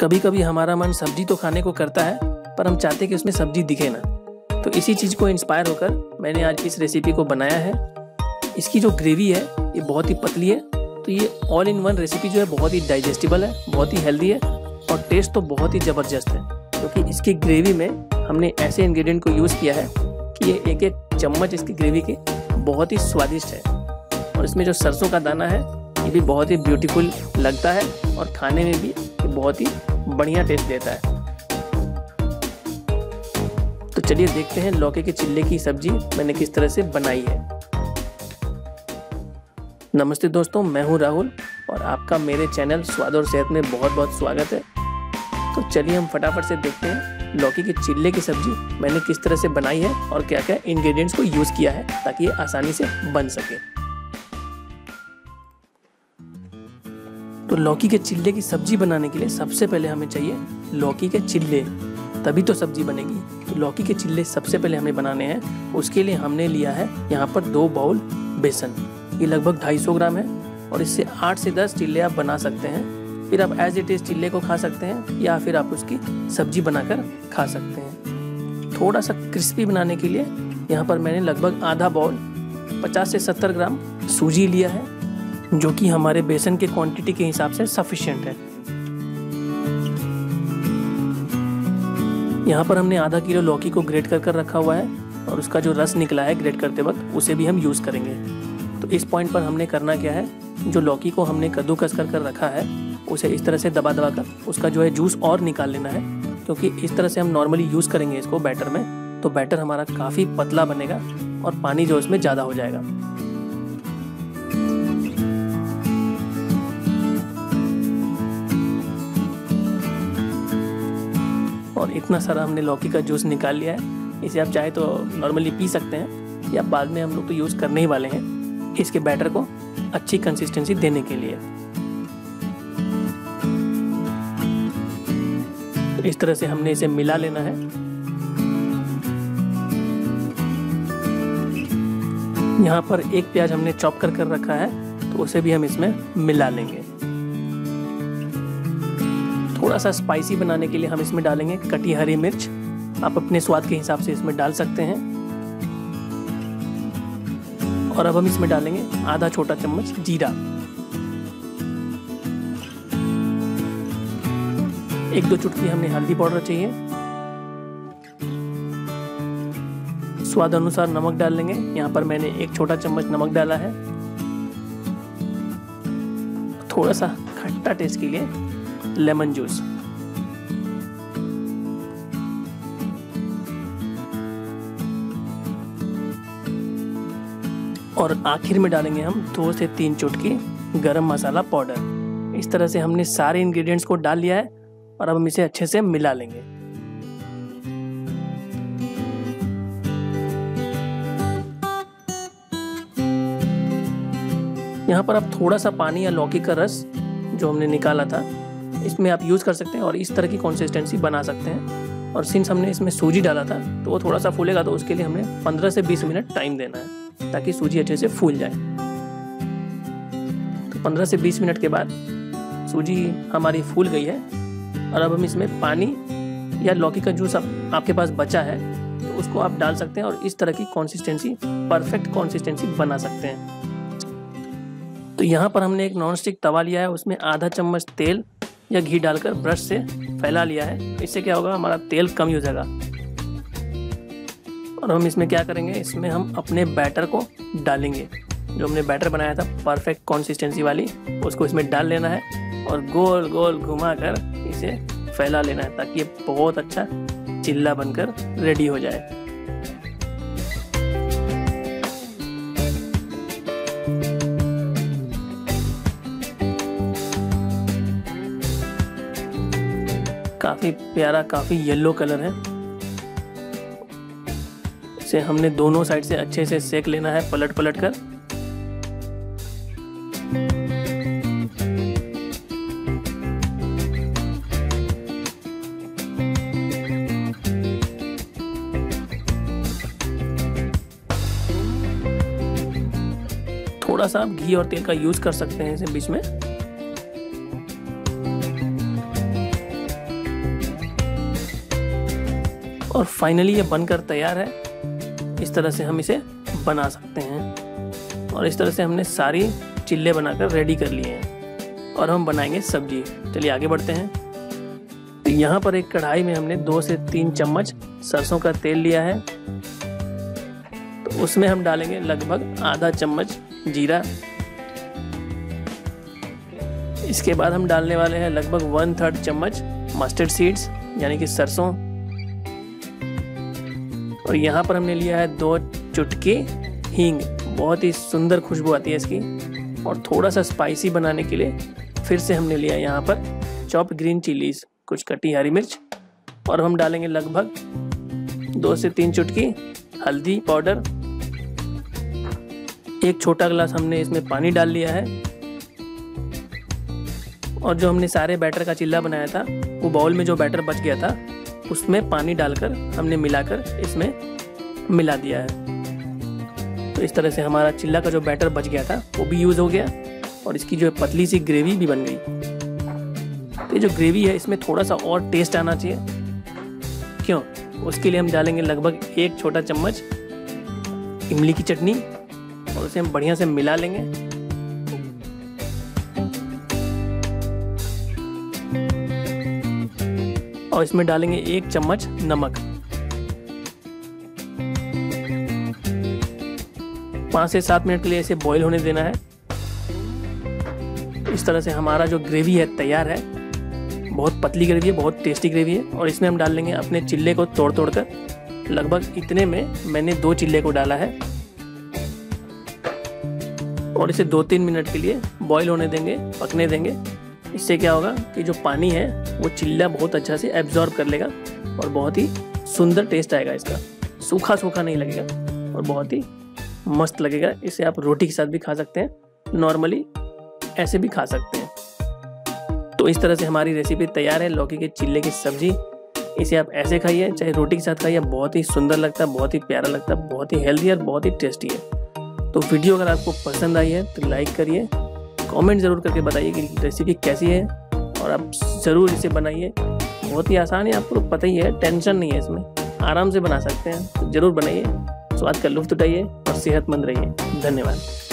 कभी कभी हमारा मन सब्जी तो खाने को करता है पर हम चाहते कि उसमें सब्जी दिखे ना, तो इसी चीज़ को इंस्पायर होकर मैंने आज इस रेसिपी को बनाया है। इसकी जो ग्रेवी है ये बहुत ही पतली है, तो ये ऑल इन वन रेसिपी जो है बहुत ही डाइजेस्टिबल है, बहुत ही हेल्दी है और टेस्ट तो बहुत ही ज़बरदस्त है, क्योंकि इसकी ग्रेवी में हमने ऐसे इंग्रेडिएंट को यूज़ किया है कि ये एक एक चम्मच इसकी ग्रेवी के बहुत ही स्वादिष्ट है। और इसमें जो सरसों का दाना है ये भी बहुत ही ब्यूटीफुल लगता है और खाने में भी ये बहुत ही बढ़िया टेस्ट देता है। तो चलिए देखते हैं लौकी के चिल्ले की सब्जी मैंने किस तरह से बनाई है। नमस्ते दोस्तों, मैं हूं राहुल और आपका मेरे चैनल स्वाद और सेहत में बहुत बहुत स्वागत है। तो चलिए हम फटाफट से देखते हैं लौकी के चिल्ले की सब्जी मैंने किस तरह से बनाई है और क्या क्या इंग्रेडिएंट्स को यूज़ किया है ताकि ये आसानी से बन सके। तो लौकी के चिल्ले की सब्जी बनाने के लिए सबसे पहले हमें चाहिए लौकी के चिल्ले, तभी तो सब्जी बनेगी। तो लौकी के चिल्ले सबसे पहले हमें बनाने हैं, उसके लिए हमने लिया है यहाँ पर 2 बाउल बेसन, ये लगभग 250 ग्राम है और इससे 8 से 10 चिल्ले आप बना सकते हैं। फिर आप एज इट इज चिल्ले को खा सकते हैं या फिर आप उसकी सब्जी बनाकर खा सकते हैं। थोड़ा सा क्रिस्पी बनाने के लिए यहाँ पर मैंने लगभग आधा बाउल 50 से 70 ग्राम सूजी लिया है, जो कि हमारे बेसन के क्वांटिटी के हिसाब से सफिशिएंट है। यहाँ पर हमने आधा किलो लौकी को ग्रेट कर रखा हुआ है और उसका जो रस निकला है ग्रेट करते वक्त उसे भी हम यूज़ करेंगे। तो इस पॉइंट पर हमने करना क्या है, जो लौकी को हमने कद्दूकस कर रखा है उसे इस तरह से दबा कर उसका जो है जूस और निकाल लेना है, क्योंकि इस तरह से हम नॉर्मली यूज़ करेंगे इसको बैटर में तो बैटर हमारा काफ़ी पतला बनेगा और पानी जो इसमें ज़्यादा हो जाएगा। और इतना सारा हमने लौकी का जूस निकाल लिया है, इसे आप चाहे तो नॉर्मली पी सकते हैं या बाद में हम लोग तो यूज़ करने ही वाले हैं इसके बैटर को अच्छी कंसिस्टेंसी देने के लिए। तो इस तरह से हमने इसे मिला लेना है। यहाँ पर एक प्याज हमने चॉप कर रखा है तो उसे भी हम इसमें मिला लेंगे। थोड़ा सा स्पाइसी बनाने के लिए हम इसमें डालेंगे कटी हरी मिर्च, आप अपने स्वाद के हिसाब से इसमें डाल सकते हैं। और अब हम इसमें डालेंगे आधा छोटा चम्मच जीरा, 1-2 चुटकी हमें हल्दी पाउडर चाहिए, स्वाद अनुसार नमक डाल लेंगे। यहाँ पर मैंने 1 छोटा चम्मच नमक डाला है। थोड़ा सा खट्टा टेस्ट के लिए लेमन जूस, और आखिर में डालेंगे हम 2 से 3 चुटकी गरम मसाला पाउडर। इस तरह से हमने सारे इंग्रेडिएंट्स को डाल लिया है और अब हम इसे अच्छे से मिला लेंगे। यहाँ पर आप थोड़ा सा पानी या लौकी का रस जो हमने निकाला था इसमें आप यूज़ कर सकते हैं और इस तरह की कंसिस्टेंसी बना सकते हैं। और सिंस हमने इसमें सूजी डाला था तो वो थोड़ा सा फूलेगा, तो उसके लिए हमने 15 से 20 मिनट टाइम देना है ताकि सूजी अच्छे से फूल जाए। तो 15 से 20 मिनट के बाद सूजी हमारी फूल गई है और अब हम इसमें पानी या लौकी का जूस आपके पास बचा है तो उसको आप डाल सकते हैं और इस तरह की कंसिस्टेंसी, परफेक्ट कंसिस्टेंसी बना सकते हैं। तो यहाँ पर हमने एक नॉनस्टिक तवा लिया है, उसमें आधा चम्मच तेल या घी डालकर ब्रश से फैला लिया है। इससे क्या होगा, हमारा तेल कम यूज होगा। और हम इसमें क्या करेंगे, इसमें हम अपने बैटर को डालेंगे, जो हमने बैटर बनाया था परफेक्ट कंसिस्टेंसी वाली उसको इसमें डाल लेना है और गोल गोल घुमाकर इसे फैला लेना है ताकि ये बहुत अच्छा चिल्ला बनकर रेडी हो जाए। काफ़ी प्यारा, काफ़ी येलो कलर है, से हमने दोनों साइड से अच्छे से सेक लेना है पलट पलट कर। थोड़ा सा आप घी और तेल का यूज कर सकते हैं इसे बीच में। और फाइनली ये बनकर तैयार है। इस तरह से हम इसे बना सकते हैं और इस तरह से हमने सारी चिल्ले बनाकर रेडी कर लिए हैं और हम बनाएंगे सब्जी। चलिए आगे बढ़ते हैं। तो यहाँ पर एक कढ़ाई में हमने 2 से 3 चम्मच सरसों का तेल लिया है, तो उसमें हम डालेंगे लगभग आधा चम्मच जीरा। इसके बाद हम डालने वाले हैं लगभग 1/3 चम्मच मस्टर्ड सीड्स यानी कि सरसों, और यहाँ पर हमने लिया है 2 चुटकी हींग। बहुत ही सुंदर खुशबू आती है इसकी। और थोड़ा सा स्पाइसी बनाने के लिए फिर से हमने लिया यहाँ पर चॉप ग्रीन चिलीज, कुछ कटी हरी मिर्च, और हम डालेंगे लगभग 2 से 3 चुटकी हल्दी पाउडर। 1 छोटा गिलास हमने इसमें पानी डाल लिया है। और जो हमने सारे बैटर का चिल्ला बनाया था, वो बाउल में जो बैटर बच गया था उसमें पानी डालकर हमने मिलाकर इसमें मिला दिया है। तो इस तरह से हमारा चिल्ला का जो बैटर बच गया था वो भी यूज़ हो गया और इसकी जो पतली सी ग्रेवी भी बन गई। ये जो ग्रेवी है इसमें थोड़ा सा और टेस्ट आना चाहिए, क्यों? उसके लिए हम डालेंगे लगभग 1 छोटा चम्मच इमली की चटनी और उसे हम बढ़िया से मिला लेंगे। और इसमें डालेंगे 1 चम्मच नमक। 5 से 7 मिनट के लिए इसे बॉईल होने देना है। इस तरह से हमारा जो ग्रेवी है तैयार है। बहुत पतली ग्रेवी है, बहुत टेस्टी ग्रेवी है। और इसमें हम डाल लेंगे अपने चिल्ले को तोड़ कर, लगभग इतने में मैंने 2 चिल्ले को डाला है। और इसे 2-3 मिनट के लिए बॉईल होने देंगे, पकने देंगे। इससे क्या होगा कि जो पानी है वो चिल्ला बहुत अच्छा से एब्जॉर्ब कर लेगा और बहुत ही सुंदर टेस्ट आएगा इसका। सूखा सूखा नहीं लगेगा और बहुत ही मस्त लगेगा। इसे आप रोटी के साथ भी खा सकते हैं, नॉर्मली ऐसे भी खा सकते हैं। तो इस तरह से हमारी रेसिपी तैयार है लौकी के चिल्ले की सब्जी। इसे आप ऐसे खाइए, चाहे रोटी के साथ खाइए, बहुत ही सुंदर लगता है, बहुत ही प्यारा लगता है, बहुत ही हेल्दी और बहुत ही टेस्टी है। तो वीडियो अगर आपको पसंद आई है तो लाइक करिए, कमेंट ज़रूर करके बताइए कि रेसिपी कैसी है और आप ज़रूर इसे बनाइए। बहुत ही आसान है, आपको पता ही है, टेंशन नहीं है इसमें, आराम से बना सकते हैं। तो ज़रूर बनाइए, स्वाद का लुत्फ उठाइए और सेहतमंद रहिए। धन्यवाद।